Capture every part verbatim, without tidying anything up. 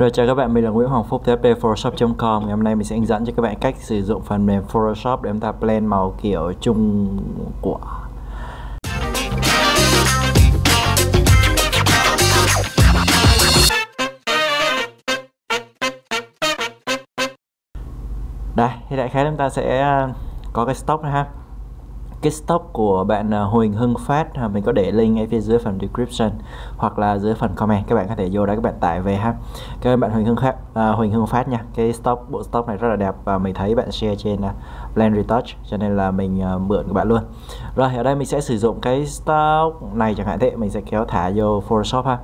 Rồi chào các bạn, mình là Nguyễn Hoàng Phúc từ H P photoshop chấm com. Ngày hôm nay mình sẽ hướng dẫn cho các bạn cách sử dụng phần mềm Photoshop để chúng ta blend màu kiểu chung của. Đây, thì đại khái chúng ta sẽ có cái stock này ha. Cái stock của bạn Huỳnh Hưng Phát, mình có để link ngay phía dưới phần description hoặc là dưới phần comment, các bạn có thể vô đó các bạn tải về ha. Các bạn Huỳnh Hưng Phát, à, Huỳnh Hưng Phát nha. Cái stock, bộ stock này rất là đẹp và mình thấy bạn share trên uh, Blend Retouch cho nên là mình uh, mượn các bạn luôn. Rồi ở đây mình sẽ sử dụng cái stock này chẳng hạn, thế mình sẽ kéo thả vô Photoshop ha.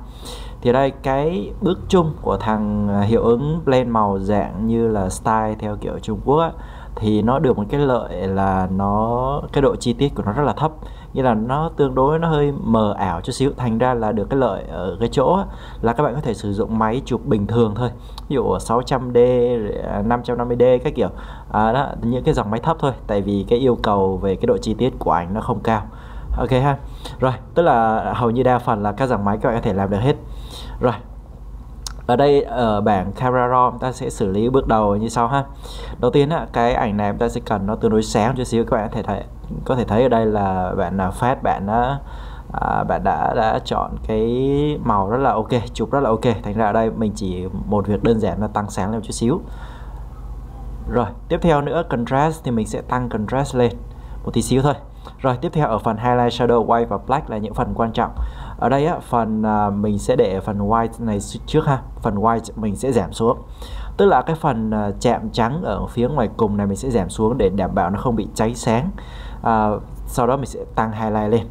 Thì đây cái bước chung của thằng hiệu ứng blend màu dạng như là style theo kiểu Trung Quốc á, thì nó được một cái lợi là nó cái độ chi tiết của nó rất là thấp, nghĩa là nó tương đối, nó hơi mờ ảo chút xíu, thành ra là được cái lợi ở cái chỗ là các bạn có thể sử dụng máy chụp bình thường thôi, ví dụ sáu trăm D, năm trăm năm mươi D các kiểu, à, đó, những cái dòng máy thấp thôi, tại vì cái yêu cầu về cái độ chi tiết của ảnh nó không cao. Ok ha, rồi tức là hầu như đa phần là các dòng máy các bạn có thể làm được hết. Rồi ở đây ở bảng camera raw chúng ta sẽ xử lý bước đầu như sau ha. Đầu tiên á, cái ảnh này chúng ta sẽ cần nó tương đối sáng chút xíu, các bạn có thể thấy, có thể thấy ở đây là bạn nào Phát bạn đã à, bạn đã đã chọn cái màu rất là ok, chụp rất là ok, thành ra ở đây mình chỉ một việc đơn giản là tăng sáng lên chút xíu. Rồi tiếp theo nữa contrast thì mình sẽ tăng contrast lên một tí xíu thôi. Rồi tiếp theo ở phần highlight, shadow, white và black là những phần quan trọng. Ở đây á, phần à, mình sẽ để phần white này trước ha. Phần white mình sẽ giảm xuống, tức là cái phần à, chạm trắng ở phía ngoài cùng này mình sẽ giảm xuống để đảm bảo nó không bị cháy sáng. à, Sau đó mình sẽ tăng highlight lên.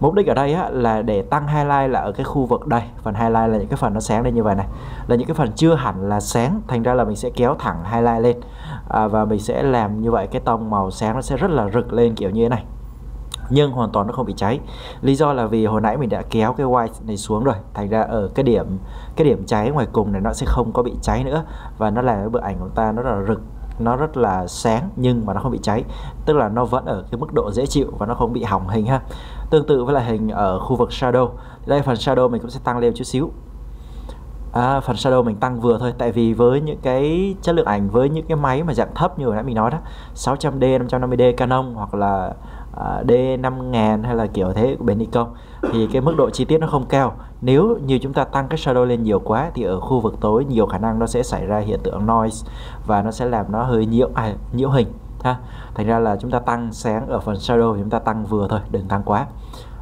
Mục đích ở đây á, là để tăng highlight là ở cái khu vực đây. Phần highlight là những cái phần nó sáng lên như vậy này, là những cái phần chưa hẳn là sáng, thành ra là mình sẽ kéo thẳng highlight lên. à, Và mình sẽ làm như vậy cái tông màu sáng nó sẽ rất là rực lên kiểu như thế này, nhưng hoàn toàn nó không bị cháy. Lý do là vì hồi nãy mình đã kéo cái white này xuống rồi, thành ra ở cái điểm cái điểm cháy ngoài cùng này nó sẽ không có bị cháy nữa, và nó làm cái bức ảnh của ta nó rất là rực, nó rất là sáng nhưng mà nó không bị cháy, tức là nó vẫn ở cái mức độ dễ chịu và nó không bị hỏng hình ha. Tương tự với lại hình ở khu vực shadow, đây phần shadow mình cũng sẽ tăng lên chút xíu. À, phần shadow mình tăng vừa thôi, tại vì với những cái chất lượng ảnh, với những cái máy mà dạng thấp như hồi nãy mình nói đó, sáu trăm D, năm trăm năm mươi D Canon hoặc là uh, D năm nghìn hay là kiểu thế của bên Nikon, thì cái mức độ chi tiết nó không cao. Nếu như chúng ta tăng cái shadow lên nhiều quá thì ở khu vực tối nhiều khả năng nó sẽ xảy ra hiện tượng noise và nó sẽ làm nó hơi nhiễu, à, nhiễu hình ha. Thành ra là chúng ta tăng sáng ở phần shadow thì chúng ta tăng vừa thôi, đừng tăng quá.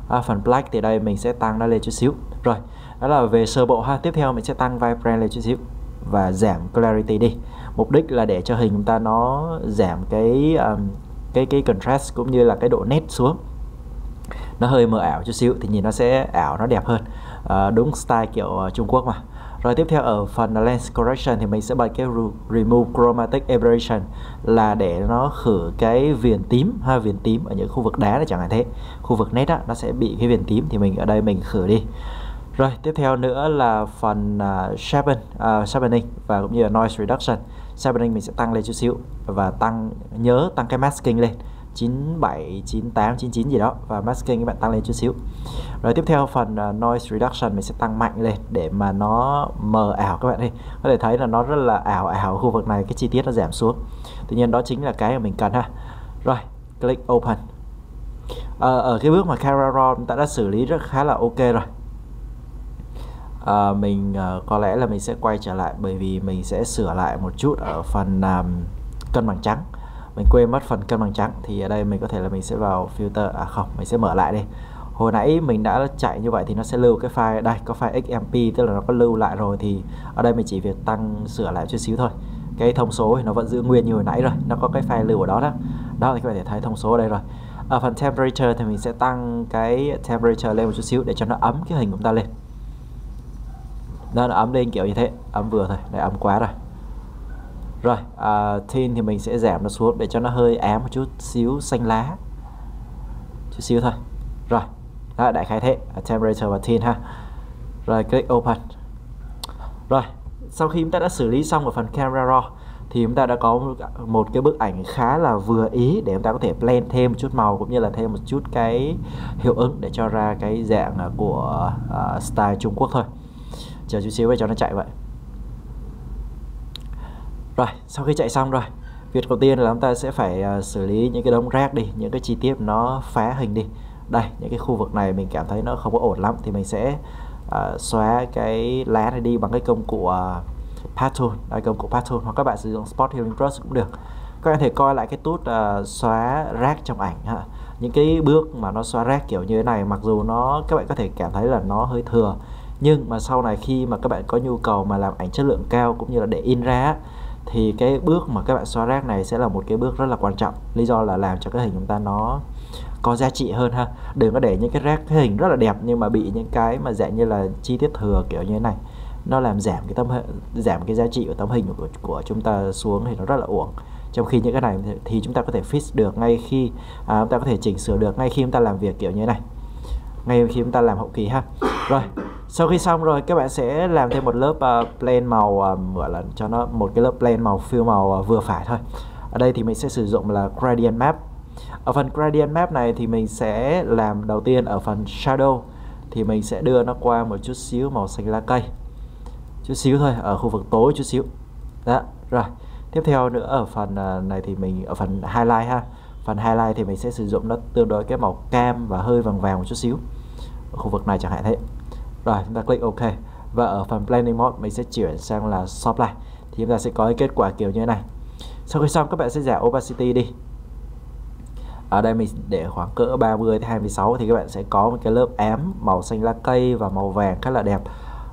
À, phần black thì đây mình sẽ tăng nó lên chút xíu. Rồi đó là về sơ bộ ha. Tiếp theo mình sẽ tăng vibrant lên chút xíu và giảm clarity đi. Mục đích là để cho hình chúng ta nó giảm cái um, cái cái contrast cũng như là cái độ nét xuống, nó hơi mờ ảo chút xíu thì nhìn nó sẽ ảo, nó đẹp hơn. À, đúng style kiểu uh, Trung Quốc mà. Rồi tiếp theo ở phần lens correction thì mình sẽ bật cái remove chromatic aberration là để nó khử cái viền tím ha, viền tím ở những khu vực đá này chẳng hạn thế, khu vực nét á nó sẽ bị cái viền tím thì mình ở đây mình khử đi. Rồi tiếp theo nữa là phần uh, sharpen, uh, sharpening và cũng như là noise reduction. Sharpening mình sẽ tăng lên chút xíu và tăng nhớ tăng cái masking lên chín bảy, chín tám, chín chín gì đó, và masking các bạn tăng lên chút xíu. Rồi tiếp theo phần uh, noise reduction mình sẽ tăng mạnh lên để mà nó mờ ảo các bạn đi. Có thể thấy là nó rất là ảo ảo khu vực này, cái chi tiết nó giảm xuống. Tuy nhiên đó chính là cái mà mình cần ha. Rồi, click open. À, ở cái bước mà camera raw chúng ta đã xử lý rất khá là ok rồi. À, mình uh, có lẽ là mình sẽ quay trở lại bởi vì mình sẽ sửa lại một chút ở phần um, cân bằng trắng. Mình quên mất phần cân bằng trắng thì ở đây mình có thể là mình sẽ vào filter, à không, mình sẽ mở lại đi. Hồi nãy mình đã chạy như vậy thì nó sẽ lưu cái file, đây có file xmp, tức là nó có lưu lại rồi, thì ở đây mình chỉ việc tăng sửa lại chút xíu thôi. Cái thông số thì nó vẫn giữ nguyên như hồi nãy rồi, nó có cái file lưu ở đó đó. Đó thì các bạn có thể thấy thông số ở đây rồi. Ở phần temperature thì mình sẽ tăng cái temperature lên một chút xíu để cho nó ấm cái hình của chúng ta lên. Đó, nó ấm lên kiểu như thế, ấm vừa thôi, này ấm quá rồi. Rồi, uh, tin thì mình sẽ giảm nó xuống để cho nó hơi ám một chút xíu, xanh lá chút xíu thôi. Rồi, đó, đại khái thế, temperature và tin ha. Rồi, click open. Rồi, sau khi chúng ta đã xử lý xong ở phần camera raw thì chúng ta đã có một cái bức ảnh khá là vừa ý để chúng ta có thể blend thêm một chút màu cũng như là thêm một chút cái hiệu ứng để cho ra cái dạng của uh, style Trung Quốc thôi. Chờ chút xíu để cho nó chạy vậy. Rồi, sau khi chạy xong rồi, việc đầu tiên là chúng ta sẽ phải xử lý những cái đống rác đi, những cái chi tiết nó phá hình đi. Đây, những cái khu vực này mình cảm thấy nó không có ổn lắm thì mình sẽ uh, xóa cái lá này đi bằng cái công cụ uh, pattern, đây, công cụ pattern, hoặc các bạn sử dụng Spot Healing Brush cũng được. Các bạn có thể coi lại cái tút uh, xóa rác trong ảnh ha. Những cái bước mà nó xóa rác kiểu như thế này, mặc dù nó các bạn có thể cảm thấy là nó hơi thừa, nhưng mà sau này khi mà các bạn có nhu cầu mà làm ảnh chất lượng cao cũng như là để in ra thì cái bước mà các bạn xóa rác này sẽ là một cái bước rất là quan trọng. Lý do là làm cho cái hình chúng ta nó có giá trị hơn ha. Đừng có để những cái rác, cái hình rất là đẹp nhưng mà bị những cái mà dạng như là chi tiết thừa kiểu như thế này, nó làm giảm cái tấm giảm cái giá trị của tấm hình của, của chúng ta xuống thì nó rất là uổng. Trong khi những cái này thì chúng ta có thể fix được ngay khi à, chúng ta có thể chỉnh sửa được ngay khi chúng ta làm việc kiểu như thế này, ngay khi chúng ta làm hậu kỳ ha. Rồi sau khi xong rồi các bạn sẽ làm thêm một lớp uh, blend màu, uh, gọi là cho nó một cái lớp blend màu fill màu uh, vừa phải thôi. Ở đây thì mình sẽ sử dụng là gradient map. Ở phần gradient map này thì mình sẽ làm đầu tiên ở phần shadow thì mình sẽ đưa nó qua một chút xíu màu xanh lá cây, chút xíu thôi, ở khu vực tối chút xíu. Đó, rồi. Tiếp theo nữa ở phần này thì mình ở phần highlight ha. Phần highlight thì mình sẽ sử dụng nó tương đối cái màu cam và hơi vàng vàng một chút xíu. Ở khu vực này chẳng hạn thế. Rồi, chúng ta click OK. Và ở phần blending mode mình sẽ chuyển sang là soft light thì chúng ta sẽ có cái kết quả kiểu như thế này. Sau khi xong các bạn sẽ giảm opacity đi. Ở đây mình để khoảng cỡ ba mươi đến hai mươi sáu thì các bạn sẽ có một cái lớp ám màu xanh lá cây và màu vàng khá là đẹp.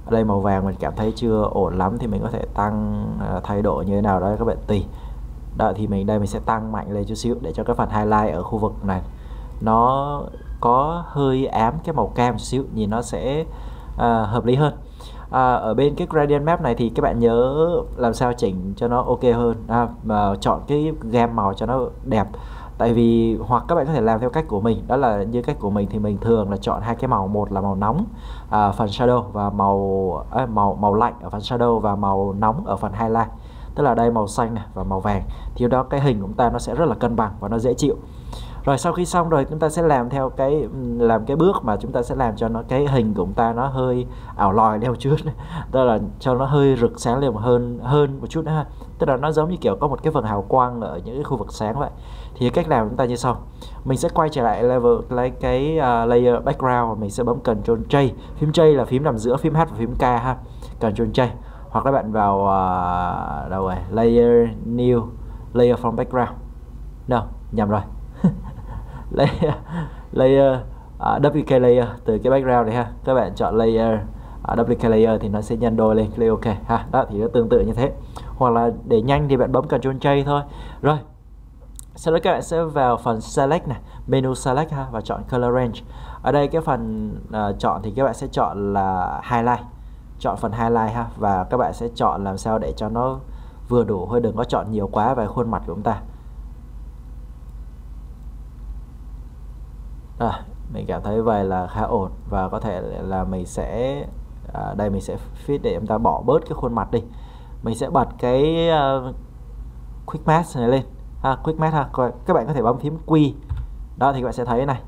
Ở đây màu vàng mình cảm thấy chưa ổn lắm thì mình có thể tăng thay đổi như thế nào đó các bạn tùy. Đó thì mình đây mình sẽ tăng mạnh lên chút xíu để cho cái phần highlight ở khu vực này nó có hơi ám cái màu cam một xíu, nhìn nó sẽ à, hợp lý hơn. À, ở bên cái gradient map này thì các bạn nhớ làm sao chỉnh cho nó ok hơn, à, mà chọn cái gam màu cho nó đẹp. Tại vì hoặc các bạn có thể làm theo cách của mình, đó là như cách của mình thì mình thường là chọn hai cái màu, một là màu nóng à, phần shadow và màu à, màu màu lạnh ở phần shadow và màu nóng ở phần highlight. Tức là đây màu xanh này và màu vàng thì đó cái hình của chúng ta nó sẽ rất là cân bằng và nó dễ chịu. Rồi sau khi xong rồi chúng ta sẽ làm theo cái làm cái bước mà chúng ta sẽ làm cho nó cái hình của chúng ta nó hơi ảo lòi leo trước, tức là cho nó hơi rực sáng lên hơn hơn một chút nữa ha. Tức là nó giống như kiểu có một cái phần hào quang ở những cái khu vực sáng vậy. Thì cách làm chúng ta như sau. Mình sẽ quay trở lại level lấy cái uh, layer background và mình sẽ bấm Ctrl J. Phím J là phím nằm giữa phím H và phím K ha. Ctrl J. Hoặc các bạn vào uh, đâu rồi? Layer new, layer from background. No, nhầm rồi. Layer, layer uh, duplicate layer từ cái background này ha. Các bạn chọn layer uh, duplicate layer thì nó sẽ nhân đôi lên, click OK ha. Đó thì nó tương tự như thế. Hoặc là để nhanh thì bạn bấm Ctrl J thôi. Rồi. Sau đó các bạn sẽ vào phần select này, menu select ha, và chọn color range. Ở đây cái phần uh, chọn thì các bạn sẽ chọn là highlight. Chọn phần highlight ha, và các bạn sẽ chọn làm sao để cho nó vừa đủ thôi, đừng có chọn nhiều quá về khuôn mặt của chúng ta. Rồi, mình cảm thấy vậy là khá ổn và có thể là mình sẽ à, đây mình sẽ fit để chúng ta bỏ bớt cái khuôn mặt đi. Mình sẽ bật cái uh, quick mask này lên ha, quick mask ha. Các bạn có thể bấm phím Q. Đó thì các bạn sẽ thấy này.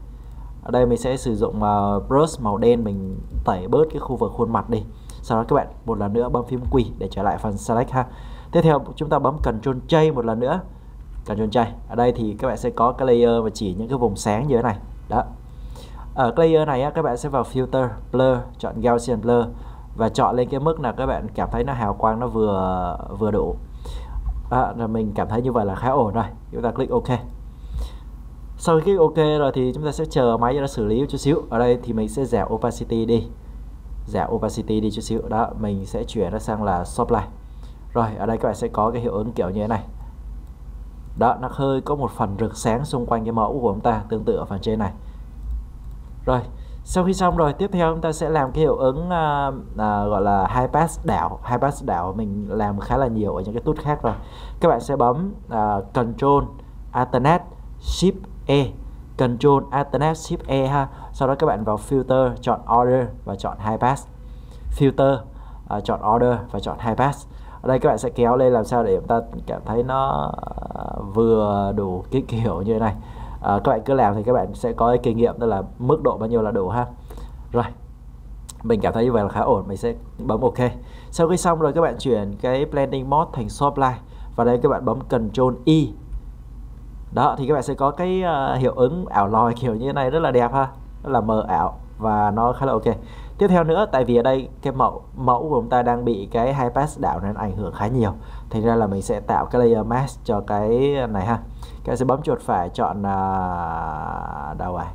Ở đây mình sẽ sử dụng uh, brush màu đen, mình tẩy bớt cái khu vực khuôn mặt đi. Sau đó các bạn một lần nữa bấm phím Q để trở lại phần select ha. Tiếp theo chúng ta bấm Ctrl J một lần nữa. Ctrl J. Ở đây thì các bạn sẽ có cái layer và chỉ những cái vùng sáng như thế này. Đó. Ở cái layer này các bạn sẽ vào filter, blur, chọn Gaussian blur và chọn lên cái mức nào các bạn cảm thấy nó hào quang nó vừa vừa đủ. À, mình cảm thấy như vậy là khá ổn rồi. Chúng ta click OK. Sau khi OK rồi thì chúng ta sẽ chờ máy cho nó xử lý chút xíu. Ở đây thì mình sẽ giảm opacity đi. Giảm opacity đi chút xíu. Đó, mình sẽ chuyển nó sang là soft light. Rồi, ở đây các bạn sẽ có cái hiệu ứng kiểu như thế này. Đó, nó hơi có một phần rực sáng xung quanh cái mẫu của chúng ta, tương tự ở phần trên này. Rồi, sau khi xong rồi, tiếp theo chúng ta sẽ làm cái hiệu ứng uh, uh, gọi là high pass đảo. High pass đảo mình làm khá là nhiều ở những cái tool khác rồi. Các bạn sẽ bấm uh, Ctrl Alternate Shift E, Ctrl Alternate Shift E ha. Sau đó các bạn vào filter, chọn order và chọn high pass. Filter, uh, chọn order và chọn high pass. Ở đây các bạn sẽ kéo lên làm sao để chúng ta cảm thấy nó vừa đủ cái kiểu như thế này. À, các bạn cứ làm thì các bạn sẽ có cái kinh nghiệm, tức là mức độ bao nhiêu là đủ ha. Rồi, mình cảm thấy như vậy là khá ổn, mình sẽ bấm OK. Sau khi xong rồi các bạn chuyển cái blending mode thành soft light Và đây các bạn bấm Control I. Đó, thì các bạn sẽ có cái hiệu ứng ảo lòi kiểu như thế này, rất là đẹp ha. Nó là mờ ảo và nó khá là ok. Tiếp theo nữa, tại vì ở đây cái mẫu mẫu của chúng ta đang bị cái high pass đảo nên ảnh hưởng khá nhiều. Thành ra là mình sẽ tạo cái layer mask cho cái này ha. Các bạn sẽ bấm chuột phải chọn à, đâu rồi?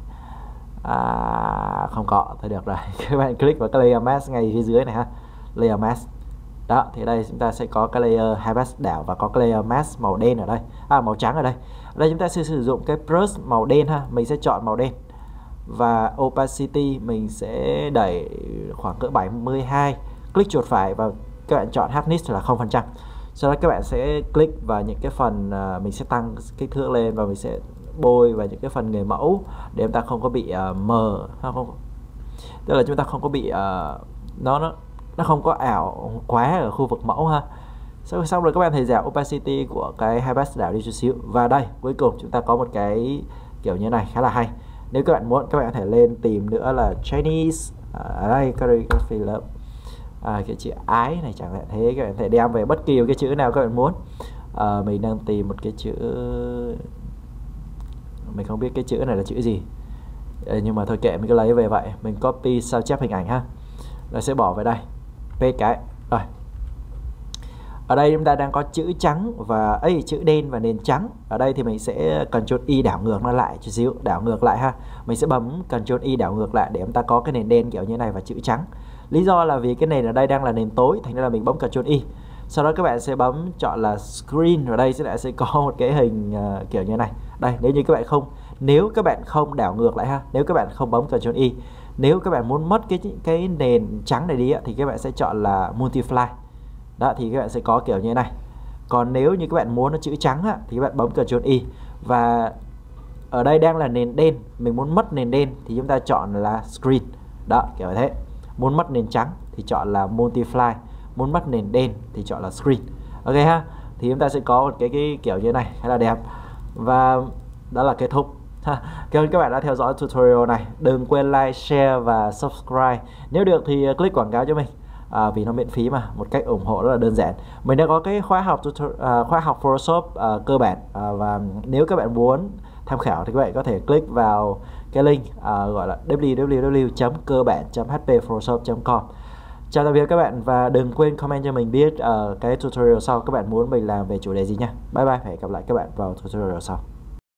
À, không có, thôi được rồi. Các bạn click vào cái layer mask ngay phía dưới này ha. Layer mask. Đó, thì đây chúng ta sẽ có cái layer high pass đảo và có cái layer mask màu đen ở đây. À, màu trắng ở đây. Ở đây chúng ta sẽ sử dụng cái brush màu đen ha. Mình sẽ chọn màu đen. Và opacity mình sẽ đẩy khoảng cỡ bảy mươi hai. Click chuột phải và các bạn chọn hardness là không phần trăm. Sau đó các bạn sẽ click vào những cái phần mình sẽ tăng kích thước lên và mình sẽ bôi vào những cái phần người mẫu để chúng ta không có bị uh, mờ, không, tức là chúng ta không có bị uh, nó nó nó không có ảo quá ở khu vực mẫu ha. Sau xong rồi các bạn thấy giảm opacity của cái high pass đảo đi chút xíu. Và đây cuối cùng chúng ta có một cái kiểu như này khá là hay. Nếu các bạn muốn, các bạn có thể lên tìm nữa là Chinese ở đây calligraphy lớp à, cái chữ ái này chẳng hạn thế. Các bạn có thể đem về bất kỳ một cái chữ nào các bạn muốn. À, mình đang tìm một cái chữ, mình không biết cái chữ này là chữ gì à, nhưng mà thôi kệ, mình cứ lấy về vậy. Mình copy sao chép hình ảnh ha, rồi sẽ bỏ về đây p cái rồi. Ở đây chúng ta đang có chữ trắng và ấy chữ đen và nền trắng. Ở đây thì mình sẽ Control I đảo ngược nó lại chút xíu, đảo ngược lại ha. Mình sẽ bấm Control I đảo ngược lại để chúng ta có cái nền đen kiểu như này và chữ trắng. Lý do là vì cái nền ở đây đang là nền tối, thành ra là mình bấm Control I. Sau đó các bạn sẽ bấm chọn là screen. Ở đây sẽ lại sẽ có một cái hình uh, kiểu như này. Đây, nếu như các bạn không nếu các bạn không đảo ngược lại ha, nếu các bạn không bấm Control I, nếu các bạn muốn mất cái cái nền trắng này đi á, thì các bạn sẽ chọn là multiply. Đó, thì các bạn sẽ có kiểu như thế này. Còn nếu như các bạn muốn nó chữ trắng á, thì các bạn bấm Control I. Và ở đây đang là nền đen, mình muốn mất nền đen thì chúng ta chọn là screen. Đó, kiểu thế. Muốn mất nền trắng thì chọn là multiply, muốn mất nền đen thì chọn là screen. Ok ha. Thì chúng ta sẽ có một cái cái kiểu như thế này khá là đẹp. Và đó là kết thúc. Cảm ơn các bạn đã theo dõi tutorial này. Đừng quên like, share và subscribe. Nếu được thì click quảng cáo cho mình. À, vì nó miễn phí mà, một cách ủng hộ rất là đơn giản. Mình đã có cái khóa học uh, khóa học Photoshop uh, cơ bản uh, và nếu các bạn muốn tham khảo thì các bạn có thể click vào cái link uh, gọi là w w w chấm cơ bản chấm h p photoshop chấm com. Chào tạm biệt các bạn và đừng quên comment cho mình biết uh, cái tutorial sau các bạn muốn mình làm về chủ đề gì nha. Bye bye, hẹn gặp lại các bạn vào tutorial sau.